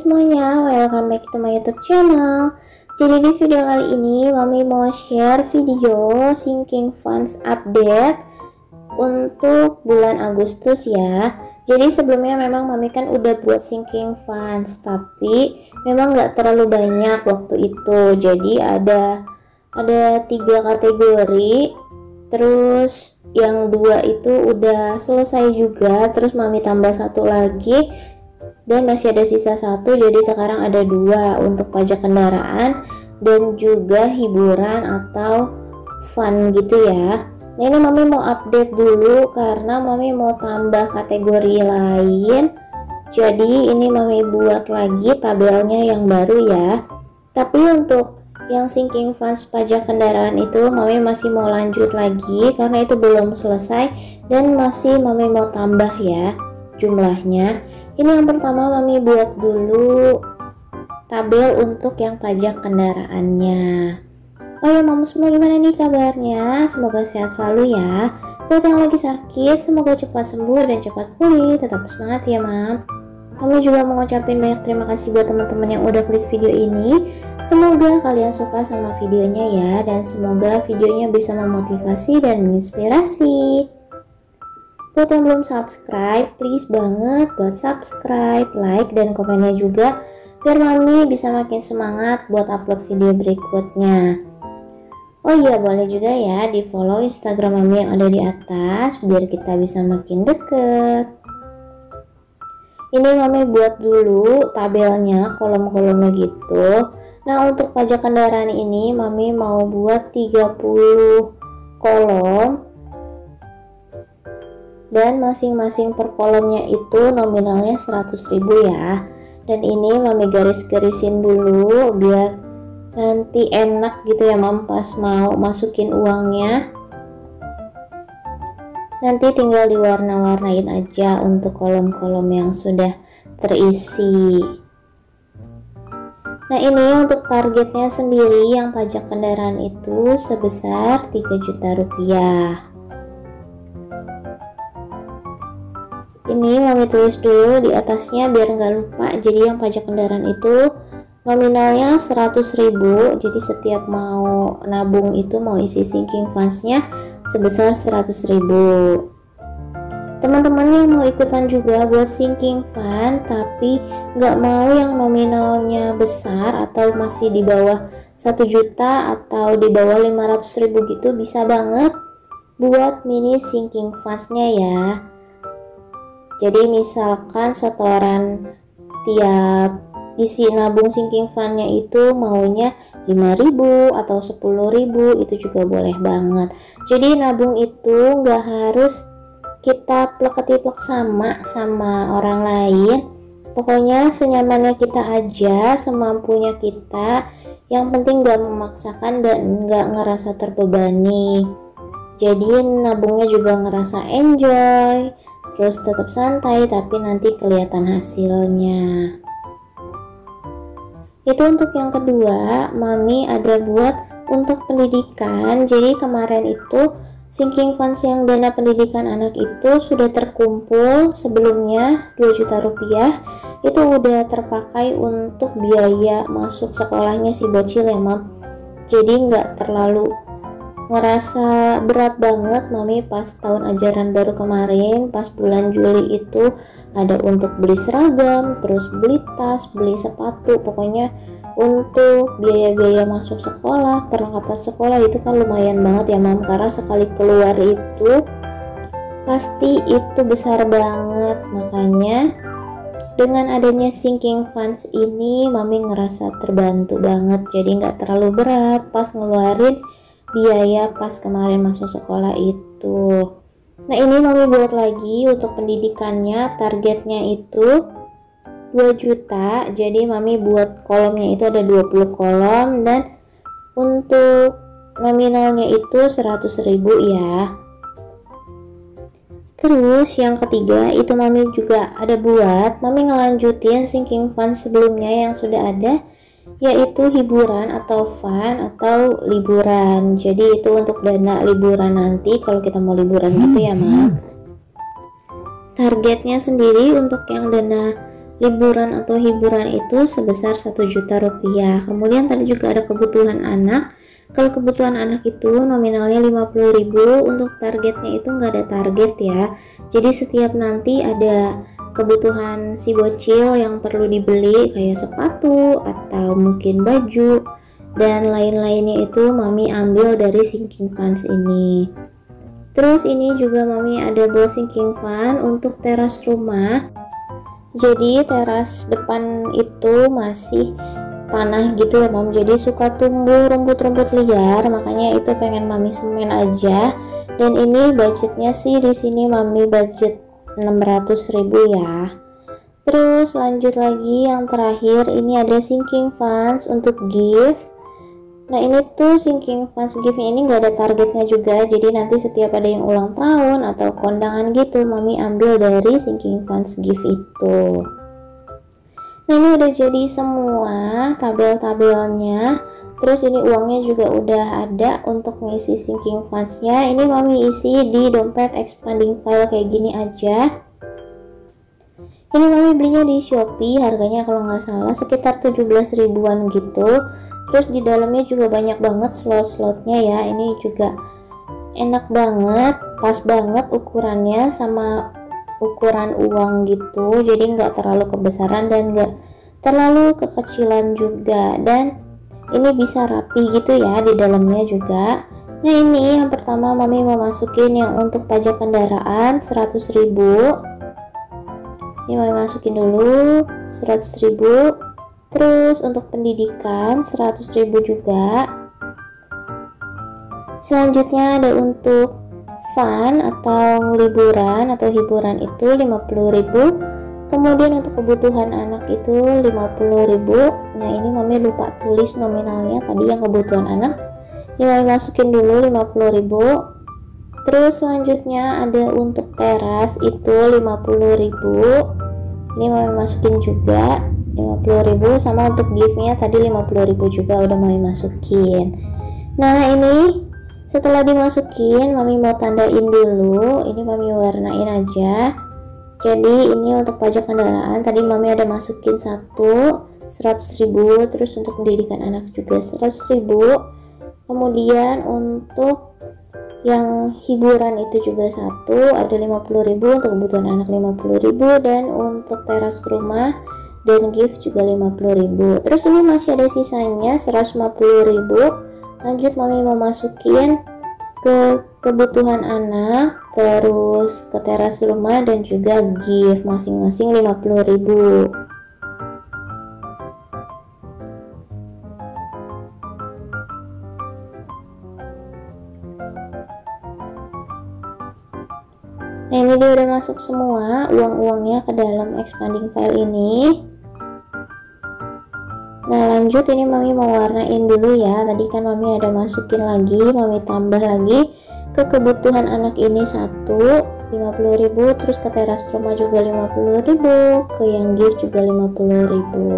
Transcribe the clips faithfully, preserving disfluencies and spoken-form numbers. semuanya, welcome back to my YouTube channel. Jadi di video kali ini Mami mau share video sinking funds update untuk bulan Agustus ya. Jadi sebelumnya memang Mami kan udah buat sinking funds, tapi memang nggak terlalu banyak waktu itu. Jadi ada ada tiga kategori, terus yang dua itu udah selesai juga, terus Mami tambah satu lagi dan masih ada sisa satu. Jadi sekarang ada dua untuk pajak kendaraan dan juga hiburan atau fun gitu ya. Nah ini Mami mau update dulu karena Mami mau tambah kategori lain, jadi ini Mami buat lagi tabelnya yang baru ya. Tapi untuk yang sinking funds pajak kendaraan itu Mami masih mau lanjut lagi karena itu belum selesai dan masih Mami mau tambah ya jumlahnya. Ini yang pertama Mami buat dulu tabel untuk yang pajak kendaraannya. Oh ya Mami semua, gimana nih kabarnya? Semoga sehat selalu ya. Buat yang lagi sakit semoga cepat sembuh dan cepat pulih. Tetap semangat ya Mam. Kami juga mengucapkan banyak terima kasih buat teman-teman yang udah klik video ini. Semoga kalian suka sama videonya ya, dan semoga videonya bisa memotivasi dan menginspirasi. Buat yang belum subscribe, please banget buat subscribe, like, dan komennya juga, biar Mami bisa makin semangat buat upload video berikutnya. Oh iya, boleh juga ya di follow Instagram Mami yang ada di atas, biar kita bisa makin deket. Ini Mami buat dulu tabelnya, kolom-kolomnya gitu. Nah untuk pajak kendaraan ini Mami mau buat tiga puluh kolom, dan masing-masing per kolomnya itu nominalnya seratus ribu ya. Dan ini Mami garis-garisin dulu biar nanti enak gitu ya Mam pas mau masukin uangnya, nanti tinggal diwarna-warnain aja untuk kolom-kolom yang sudah terisi. Nah ini untuk targetnya sendiri yang pajak kendaraan itu sebesar tiga juta rupiah. Ini Mami tulis dulu di atasnya biar nggak lupa. Jadi yang pajak kendaraan itu nominalnya seratus ribu. Jadi setiap mau nabung itu mau isi sinking funds-nya sebesar seratus ribu. Teman-teman yang mau ikutan juga buat sinking fund tapi nggak mau yang nominalnya besar atau masih di bawah satu juta atau di bawah lima ratus ribu gitu, bisa banget buat mini sinking funds-nya ya. Jadi misalkan setoran tiap isi nabung sinking fund-nya itu maunya lima ribu atau sepuluh ribu, itu juga boleh banget. Jadi nabung itu nggak harus kita plek-ketiplek sama sama orang lain, pokoknya senyamannya kita aja, semampunya kita, yang penting nggak memaksakan dan nggak ngerasa terbebani. Jadi nabungnya juga ngerasa enjoy, terus tetap santai tapi nanti kelihatan hasilnya. Itu untuk yang kedua. Mami ada buat untuk pendidikan. Jadi kemarin itu sinking funds yang dana pendidikan anak itu sudah terkumpul sebelumnya dua juta rupiah. Itu udah terpakai untuk biaya masuk sekolahnya si bocil ya Mam. Jadi nggak terlalu ngerasa berat banget Mami pas tahun ajaran baru kemarin. Pas bulan Juli itu ada untuk beli seragam, terus beli tas, beli sepatu, pokoknya untuk biaya-biaya masuk sekolah, perlengkapan sekolah itu kan lumayan banget ya Mam, karena sekali keluar itu pasti itu besar banget. Makanya dengan adanya sinking funds ini Mami ngerasa terbantu banget, jadi nggak terlalu berat pas ngeluarin biaya pas kemarin masuk sekolah itu. Nah ini Mami buat lagi untuk pendidikannya, targetnya itu dua juta. Jadi Mami buat kolomnya itu ada dua puluh kolom dan untuk nominalnya itu seratus ribu ya. Terus yang ketiga itu Mami juga ada buat, Mami ngelanjutin sinking fund sebelumnya yang sudah ada, yaitu hiburan atau fun atau liburan. Jadi itu untuk dana liburan nanti kalau kita mau liburan gitu ya Mam. Targetnya sendiri untuk yang dana liburan atau hiburan itu sebesar satu juta rupiah. Kemudian tadi juga ada kebutuhan anak. Kalau kebutuhan anak itu nominalnya lima puluh ribu, untuk targetnya itu nggak ada target ya. Jadi setiap nanti ada kebutuhan si bocil yang perlu dibeli kayak sepatu atau mungkin baju dan lain-lainnya, itu mami ambil dari sinking funds ini. Terus ini juga mami ada buat sinking fund untuk teras rumah. Jadi teras depan itu masih tanah gitu ya Mam, jadi suka tumbuh rumput-rumput liar, makanya itu pengen mami semen aja. Dan ini budgetnya sih di sini mami budget enam ratus ribu ya. Terus lanjut lagi yang terakhir, ini ada sinking funds untuk gift. Nah ini tuh sinking funds giftnya ini nggak ada targetnya juga, jadi nanti setiap ada yang ulang tahun atau kondangan gitu mami ambil dari sinking funds gift itu. Nah ini udah jadi semua tabel-tabelnya. Terus ini uangnya juga udah ada untuk ngisi sinking funds-nya. Ini mami isi di dompet expanding file kayak gini aja. Ini mami belinya di Shopee, harganya kalau nggak salah sekitar tujuh belas ribuan gitu. Terus di dalamnya juga banyak banget slot-slotnya ya. Ini juga enak banget, pas banget ukurannya sama ukuran uang gitu, jadi nggak terlalu kebesaran dan nggak terlalu kekecilan juga, dan ini bisa rapi gitu ya di dalamnya juga. Nah ini yang pertama mami mau masukin yang untuk pajak kendaraan seratus ribu. Ini mami masukin dulu seratus ribu. Terus untuk pendidikan seratus ribu juga. Selanjutnya ada untuk fun atau liburan atau hiburan itu lima puluh ribu. Kemudian untuk kebutuhan anak itu lima puluh ribu. Nah, ini mami lupa tulis nominalnya tadi yang kebutuhan anak. Ini mami masukin dulu lima puluh ribu. Terus selanjutnya ada untuk teras itu lima puluh ribu. Ini mami masukin juga lima puluh ribu, sama untuk gift-nya tadi lima puluh ribu juga udah mami masukin. Nah, ini setelah dimasukin mami mau tandain dulu. Ini mami warnain aja. Jadi ini untuk pajak kendaraan tadi mami ada masukin satu seratus ribu. Terus untuk pendidikan anak juga seratus ribu. Kemudian untuk yang hiburan itu juga satu, ada lima puluh ribu. Untuk kebutuhan anak lima puluh ribu, dan untuk teras rumah dan gift juga lima puluh ribu. Terus ini masih ada sisanya seratus lima puluh ribu. Lanjut mami mau masukin ke kebutuhan anak, terus ke teras rumah dan juga gift, masing-masing lima puluh ribu. Nah ini dia udah masuk semua uang-uangnya ke dalam expanding file ini. Nah lanjut ini mami mau warnain dulu ya. Tadi kan mami ada masukin lagi, mami tambah lagi ke kebutuhan anak ini satu lima puluh ribu, terus ke teras rumah juga lima puluh ribu, ke yang gift juga lima puluh ribu.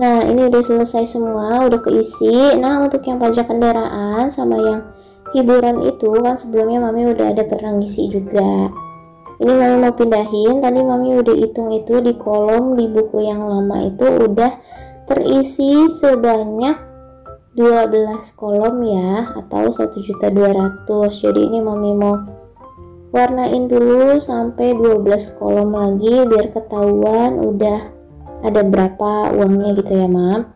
Nah ini udah selesai semua, udah keisi. Nah untuk yang pajak kendaraan sama yang hiburan itu kan sebelumnya mami udah ada pernah ngisi juga. Ini mami mau pindahin, tadi mami udah hitung itu di kolom di buku yang lama itu udah terisi sebanyak dua belas kolom ya, atau satu juta dua ratus ribu. Jadi ini mami mau warnain dulu sampai dua belas kolom lagi biar ketahuan udah ada berapa uangnya gitu ya Mam.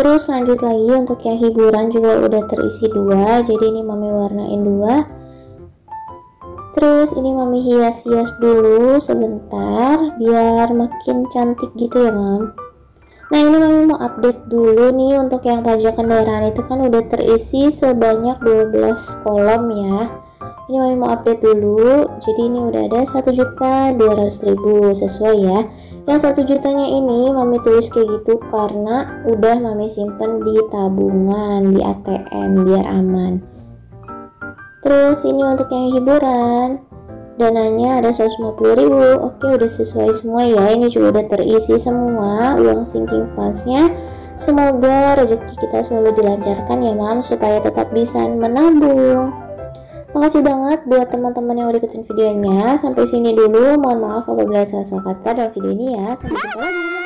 Terus lanjut lagi untuk yang hiburan juga udah terisi dua, jadi ini mami warnain dua. Terus ini mami hias-hias dulu sebentar biar makin cantik gitu ya Mam. Nah ini mami mau update dulu nih untuk yang pajak kendaraan itu kan udah terisi sebanyak dua belas kolom ya. Ini mami mau update dulu. Jadi ini udah ada satu juta dua ratus ribu sesuai ya. Yang satu jutanya ini mami tulis kayak gitu karena udah mami simpen di tabungan di A T M biar aman. Terus ini untuk yang hiburan dananya ada seratus lima puluh ribu. Oke udah sesuai semua ya, ini juga udah terisi semua uang sinking funds-nya. Semoga rezeki kita selalu dilancarkan ya Mam, supaya tetap bisa menabung. Makasih banget buat teman-teman yang udah ikutin videonya. Sampai sini dulu. Mohon maaf apabila salah kata dalam video ini ya. Sampai jumpa lagi.